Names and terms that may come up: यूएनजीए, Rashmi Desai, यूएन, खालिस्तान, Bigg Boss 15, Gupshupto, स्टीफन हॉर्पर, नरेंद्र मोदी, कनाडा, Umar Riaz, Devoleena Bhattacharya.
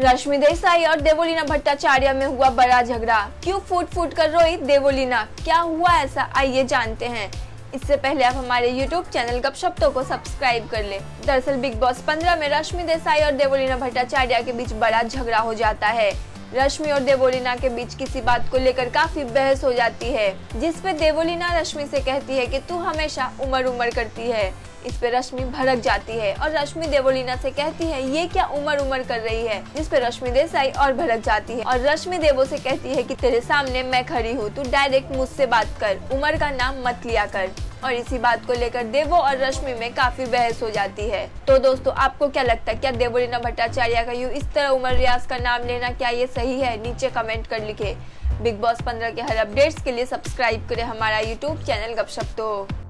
रश्मि देसाई और देवोलीना भट्टाचार्य में हुआ बड़ा झगड़ा, क्यों फूट फूट कर रोई देवोलीना, क्या हुआ ऐसा, आइए जानते हैं। इससे पहले आप हमारे YouTube चैनल गपशप्तो को सब्सक्राइब कर लें। दरअसल बिग बॉस 15 में रश्मि देसाई और देवोलीना भट्टाचार्य के बीच बड़ा झगड़ा हो जाता है। रश्मि और देवोलीना के बीच किसी बात को लेकर काफी बहस हो जाती है, जिसपे देवोलीना रश्मि से कहती है कि तू हमेशा उमर उमर करती है। इस पे रश्मि भड़क जाती है और रश्मि देवोलीना से कहती है ये क्या उमर उमर कर रही है, जिस पे रश्मि देसाई और भड़क जाती है और रश्मि देवो से कहती है कि तेरे सामने मैं खड़ी हूँ, तू डायरेक्ट मुझसे बात कर, उमर का नाम मत लिया कर। और इसी बात को लेकर देवो और रश्मि में काफी बहस हो जाती है। तो दोस्तों आपको क्या लगता है, क्या देवोलीना भट्टाचार्य का यूँ इस तरह उमर रियाज का नाम लेना, क्या ये सही है? नीचे कमेंट कर लिखे। बिग बॉस 15 के हर अपडेट्स के लिए सब्सक्राइब करें हमारा यूट्यूब चैनल गपशप तो।